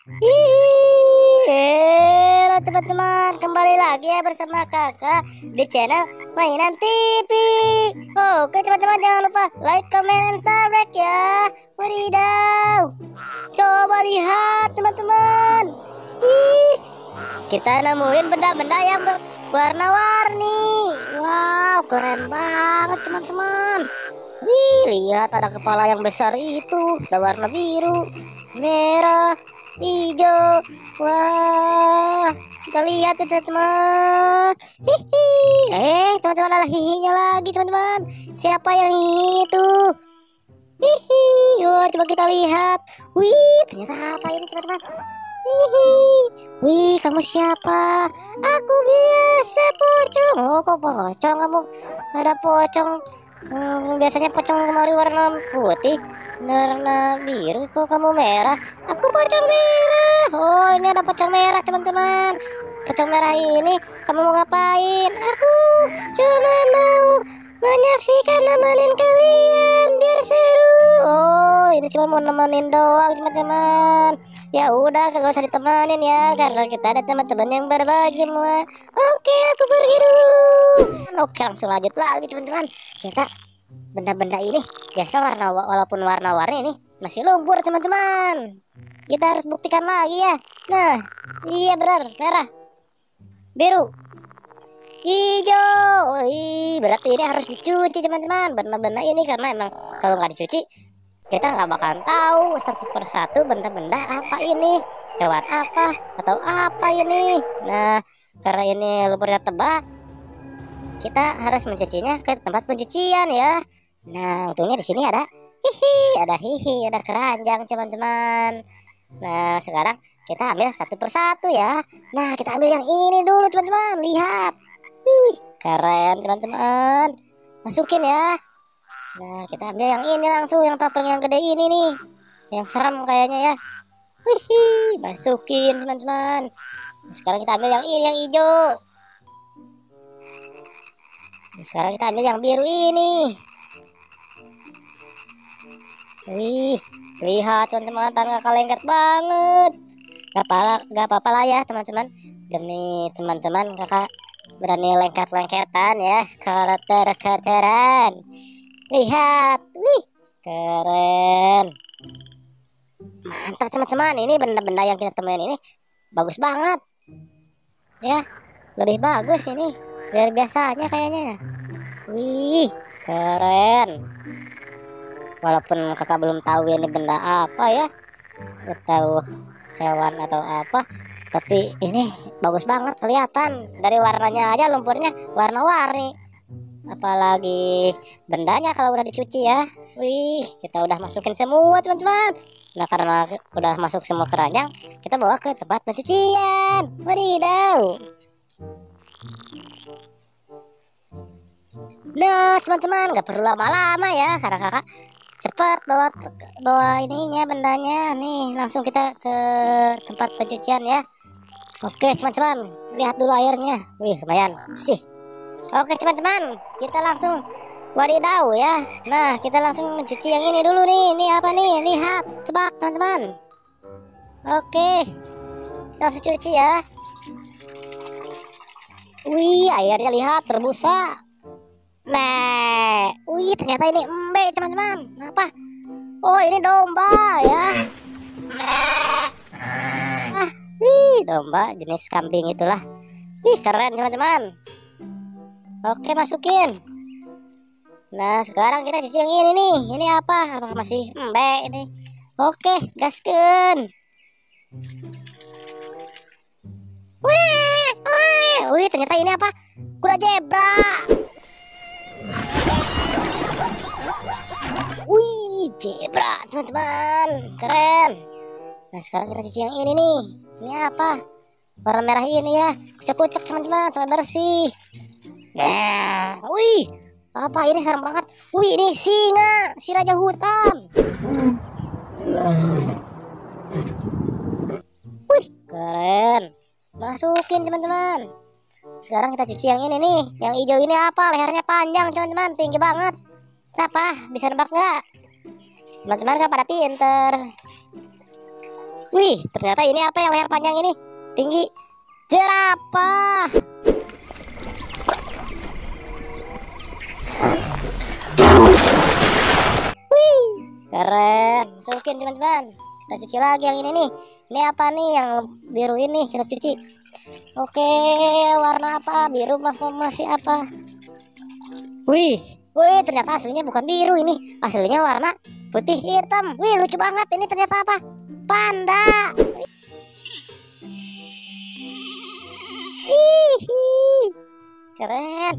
Halo teman-teman, kembali lagi ya bersama kakak di channel Mainan TV. Oke teman-teman, jangan lupa like, comment, and subscribe ya. Wadidaw, coba lihat teman-teman, kita nemuin benda-benda yang berwarna-warni. Wow, keren banget teman-teman. Lihat, ada kepala yang besar itu, ada warna biru, merah, hijau. Wah, kita lihat ya teman-teman. Teman-teman, ada hihinya lagi teman-teman. Siapa yang hihi itu? Hihi. Wah, coba kita lihat. Wih, ternyata apa ini teman-teman? Hihi. Wih, kamu siapa? Aku biasa pocong. Oh, kok pocong kamu? Ada pocong. Biasanya pocong kemari warna putih, warna biru, kok kamu merah? Aku pocong merah. Oh, ini ada pocong merah teman-teman. Pocong merah ini, kamu mau ngapain? Aku cuma mau menyaksikan, nemenin kalian biar seru. Oh, ini cuma mau nemenin doang teman-teman. Ya udah, gak usah ditemenin ya, karena kita ada teman-teman yang berbagi semua. Oke, aku pergi dulu. Oke, langsung lanjut lagi teman-teman. Kita benda-benda ini biasa walaupun warna-warni ini masih lumpur teman-teman. Kita harus buktikan lagi ya. Nah, iya benar, merah, biru, hijau. Wih, berarti ini harus dicuci teman-teman, benda-benda ini, karena emang kalau nggak dicuci kita nggak bakalan tahu satu persatu benda-benda apa ini, hewan apa atau apa ini. Nah, karena ini lumpurnya tebal, kita harus mencucinya ke tempat pencucian ya. Nah, untungnya di sini ada hihi, ada keranjang teman-teman. Nah, sekarang kita ambil satu persatu ya. Nah, kita ambil yang ini dulu teman-teman. Lihat, keren teman-teman. Masukin ya. Nah, kita ambil yang ini langsung, yang topeng yang gede ini nih, yang serem kayaknya ya. Hihi, masukin teman-teman. Sekarang kita ambil yang ini, yang hijau. Sekarang kita ambil yang biru ini. Wih, lihat teman-teman, tangan kakak lengket banget. Gak apa-apa lah ya teman-teman, demi teman-teman kakak berani lengket-lengketan ya, karakter-karakteran. Lihat, wih, keren, mantap teman-teman. Ini benda-benda yang kita temuin ini bagus banget ya, lebih bagus ini dari biasanya kayaknya. Wih, keren. Walaupun kakak belum tahu ini benda apa ya, nggak tahu hewan atau apa, tapi ini bagus banget kelihatan dari warnanya aja, lumpurnya warna-warni, apalagi bendanya kalau udah dicuci ya. Wih, kita udah masukin semua teman-teman. Nah, karena udah masuk semua keranjang, kita bawa ke tempat pencucian. Wadidaw. Nah teman-teman, gak perlu lama-lama ya, karena kakak cepat bawa ininya, bendanya nih. Langsung kita ke tempat pencucian ya. Oke teman-teman, lihat dulu airnya. Wih, lumayan sih. Oke teman-teman, kita langsung, wadidaw ya. Nah, kita langsung mencuci yang ini dulu nih. Ini apa nih? Lihat, tebak teman-teman. Oke, kita langsung cuci ya. Wih, airnya lihat, berbusa. Nah, wih, ternyata ini embe teman-teman. Apa? Oh, ini domba ya. Ah, wih, domba jenis kambing itulah. Wih, keren teman-teman. Oke, masukin. Nah, sekarang kita cuci yang ini nih. Ini apa? Apakah masih embe ini? Oke, gaskeun. Wih, ternyata ini apa? Kuda zebra. Wih, zebra teman-teman, keren. Nah, sekarang kita cuci yang ini nih. Ini apa? Warna merah ini ya. Kucek-kucek teman-teman sampai bersih. Nah, wih, apa ini, serem banget. Wih, ini singa, si raja hutan. Wih, keren. Masukin teman-teman. Sekarang kita cuci yang ini nih. Yang hijau ini apa? Lehernya panjang teman-teman, tinggi banget. Apa? Bisa nebak nggak? Teman-teman kan pada pinter. Wih, ternyata ini apa yang leher panjang ini? Tinggi. Jerapah. Wih, keren. Masukin teman-teman. Kita cuci lagi yang ini nih. Ini apa nih yang biru ini? Kita cuci. Oke, warna apa? Biru masih apa? Wih. Wih, ternyata aslinya bukan biru ini. Aslinya warna putih hitam. Wih, lucu banget. Ini ternyata apa? Panda. Hihi. Keren.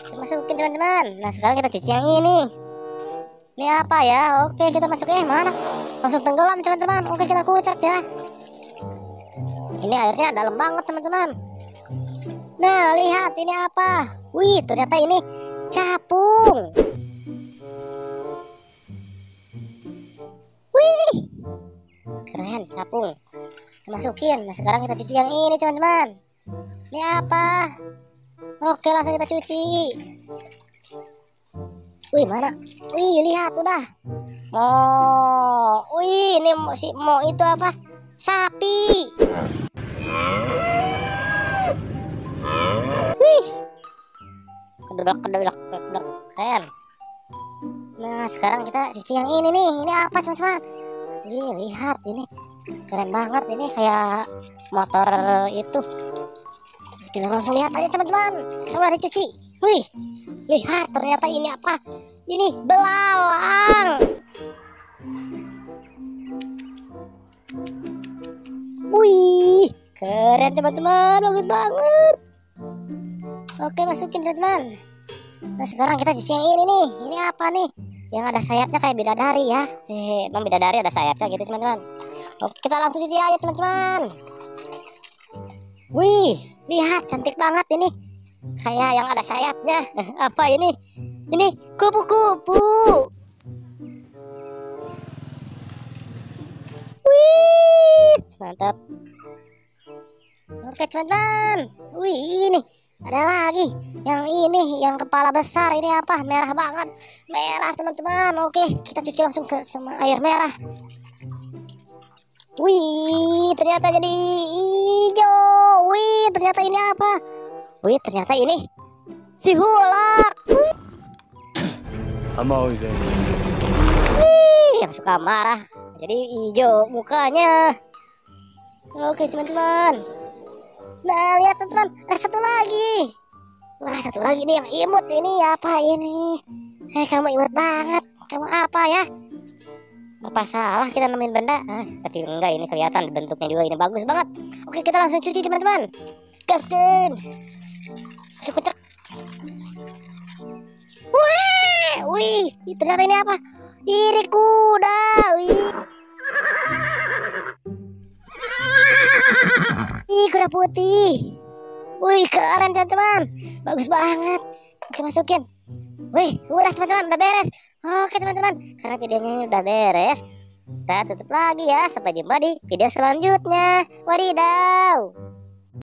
Kita masukin teman-teman. Nah, sekarang kita cuci yang ini. Ini apa ya? Oke, kita masuk. Mana? Langsung tenggelam teman-teman. Oke, kita kucek ya. Ini airnya dalam banget teman-teman. Nah, lihat ini apa? Wih, ternyata ini capung. Wih, keren capung. Masukin. Nah, sekarang kita cuci yang ini teman-teman. Ini apa? Oke, langsung kita cuci. Wih, mana? Wih, lihat udah. Oh, wih, ini si Mo itu apa? Sapi. Wih. Kedok. Keren. Nah, sekarang kita cuci yang ini nih. Ini apa teman-teman? Wih, lihat ini. Keren banget ini, kayak motor itu. Kita langsung lihat aja teman-teman. Kita udah dicuci. Wih. Lihat ternyata ini apa? Ini belalang. Wih, keren teman-teman. Bagus banget. Oke, masukin teman-teman. Nah, sekarang kita cuci yang ini nih. Ini apa nih? Yang ada sayapnya kayak bidadari ya. Emang bidadari ada sayapnya gitu teman-teman. Oke, kita langsung cuci aja teman-teman. Wih, lihat cantik banget ini. Kayak yang ada sayapnya. Apa ini? Ini kupu-kupu. Wih, mantap. Oke teman-teman. Wih, ini ada lagi yang ini, yang kepala besar ini apa? Merah banget, merah teman-teman. Oke, kita cuci langsung ke sama air merah. Wih, ternyata jadi hijau. Wih, ternyata ini apa? Wih, ternyata ini si hulak. Amazing. Wih, yang suka marah jadi hijau mukanya. Oke teman-teman. Nah, lihat teman-teman, ada satu lagi. Wah, satu lagi nih yang imut ini. Apa ini? Kamu imut banget. Kamu apa ya? Apa salah kita nemuin benda? Tapi enggak, ini kelihatan bentuknya juga ini bagus banget. Oke, kita langsung cuci teman-teman. Gaskan. Cukup. Wah, wih, ternyata ini apa? Diri kuda. Wih. Ih, kuda putih. Wih, keren teman-teman. Bagus banget. Oke, masukin. Wih, udah teman-teman, udah beres. Oke teman-teman, karena videonya ini udah beres, kita tutup lagi ya. Sampai jumpa di video selanjutnya. Wadidaw.